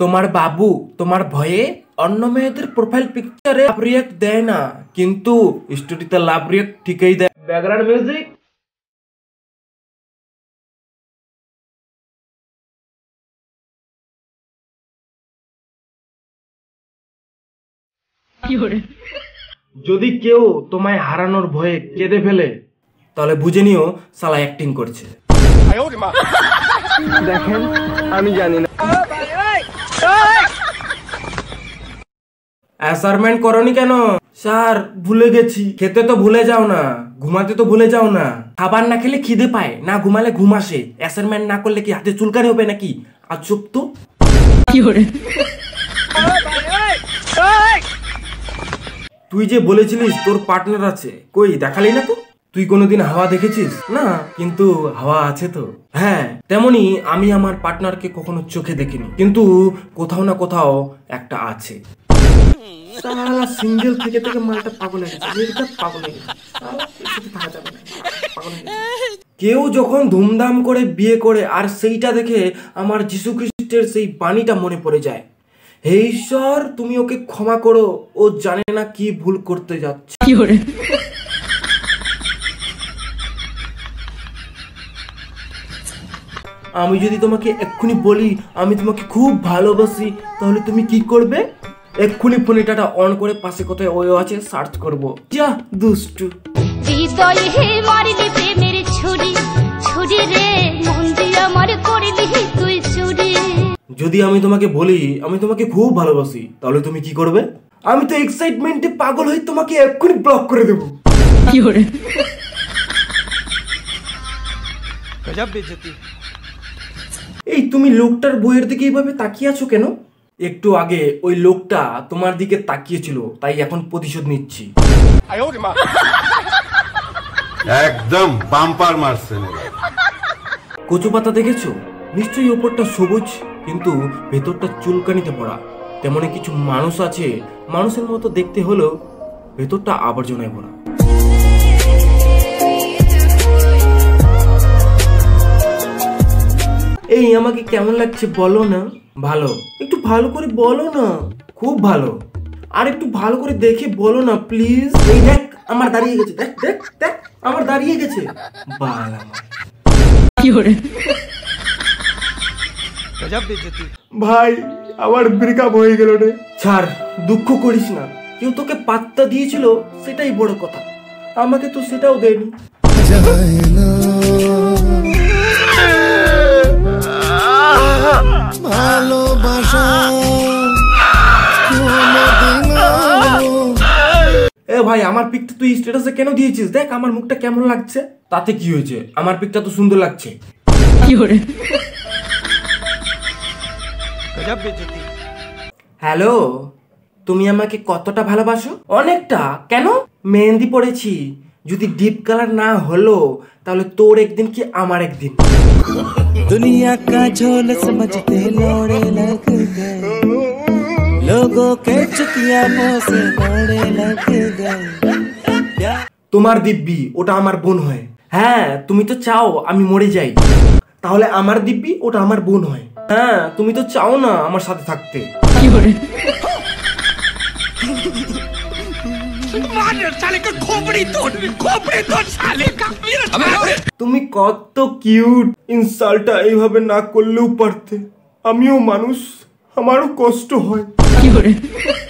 तुम्हार बाबू तुम्हार भये अन्य मेहतर प्रोफाइल पिक्चर है आप रिएक्ट देना किंतु स्टोरी तो लाभ रिएक्ट ठीक ही दे। बैकग्राउंड म्यूजिक যদি কেউ তোমায় হারানোর ভয়ে কেঁদে ফেলে তাহলে বুঝে নিও শালা অ্যাক্টিং করছে। দেখেন আমি জানি না অ্যাসাইনমেন্ট করনি কেন? স্যার ভুলে গেছি। খেতে তো ভুলে যাও না, ঘুমাতে তো ভুলে যাও না। খাবার না খেলে খিদে পায়, না ঘুমালে ঘুম আসে। অ্যাসাইনমেন্ট না করলে কি হাতে চুলকানি হবে নাকি? আজব তো। তুই যে বলেছিলিস তোর পার্টনার আছে, কই দেখালি না তো? তুই কোনোদিন হাওয়া দেখেছিস? না, কিন্তু হাওয়া আছে তো। হ্যাঁ, তেমনি আমি আমার পার্টনারকে কখনো চোখে দেখিনি, কিন্তু কোথাও না কোথাও একটা আছে। সালা সিঙ্গেল থেকে থেকে মালটা পাগল হয়ে গেছে, এটা পাগল হয়ে গেছে, কিছু থাকা যাবে না, পাগল হয়ে গেছে। কেউ যখন ধুমধাম করে বিয়ে করে আর সেইটা দেখে আমার যীশু খ্রিস্টের সেই বাণীটা মনে পড়ে যায়, হে ঈশ্বর তুমি ওকে ক্ষমা করো, ও জানে না কি ভুল করতে যাচ্ছে। আমি যদি তোমাকে এক্ষুনি বলি আমি তোমাকে খুব ভালোবাসি, তাহলে তুমি কি করবে? এক্ষুনি ফোনে ডাটা অন করে পাশে কোথায় ওয়ো আছে সার্চ করবো। যা দুষ্টু। যদি আমি তোমাকে বলি আমি তোমাকে খুব ভালোবাসি, তাহলে তুমি কি করবে? আমি তো এক্সাইটমেন্টে পাগল হয়ে তোমাকে এক্ষুনি ব্লক করে দেবো। এই তুমি লোকটার বইয়ের দিকে এইভাবে তাকিয়ে আছো কেন? একটু আগে ওই লোকটা তোমার দিকে তাকিয়েছিল, তাই এখন প্রতিশোধ নিচ্ছি। একদম বাম্পার মারছে। কচু পাতা দেখেছো? নিশ্চয়ই ওপরটা সবুজ কিন্তু ভেতরটা চুলকানিতে পড়া। তেমনি কিছু মানুষ আছে, মানুষের মতো দেখতে হলেও ভেতরটা আবর্জনায় ভরা। এই আমাকে কেমন লাগছে বলো না? ভালো। একটু ভালো করে বলো না। খুব ভালো। আর একটু ভালো করে দেখে বলো না প্লিজ। এই দেখ আমার দাঁড়িয়ে গেছে, দেখ দেখ দেখ আমার দাঁড়িয়ে গেছে। বাল আমার ভাই আবার ব্রেকআপ হয়ে গেল রে। ছাড়, দুঃখ করিস না। কেউ তোকে পাত্তা দিয়েছিল সেটাই বড় কথা, আমাকে তো সেটাও দেয়নি। এ ভাই আমার পিকটা তুই স্ট্যাটাসে কেন দিয়েছিস? দেখ আমার মুখটা কেমন লাগছে। তাতে কি হয়েছে? আমার পিকটা তো সুন্দর লাগছে। হ্যালো, তুমি আমাকে কতটা ভালোবাসো? অনেকটা। কেন? মেহেন্দি পড়েছি, যদি ডিপ কালার না হলো তাহলে তোর একদিন কি আমার একদিন। দুনিয়া কা ঝোল সমঝতে লড়ে লাগ গয়ে, লোগো কে চুতিয়া মোসে লড়ে লাগ গয়ে। তোমার দিব্যি ওটা আমার বোন হয়। হ্যাঁ, তুমি তো চাও আমি মরে যাই, তাহলে আমার দিব্যি ওটা আমার বোন হয়। হ্যাঁ, তুমি তো চাও না আমার সাথে থাকতে। তুমি কত কিউট, ইনসাল্টটা এইভাবে না করলেও পারতে। আমিও মানুষ, আমারও কষ্ট হয়।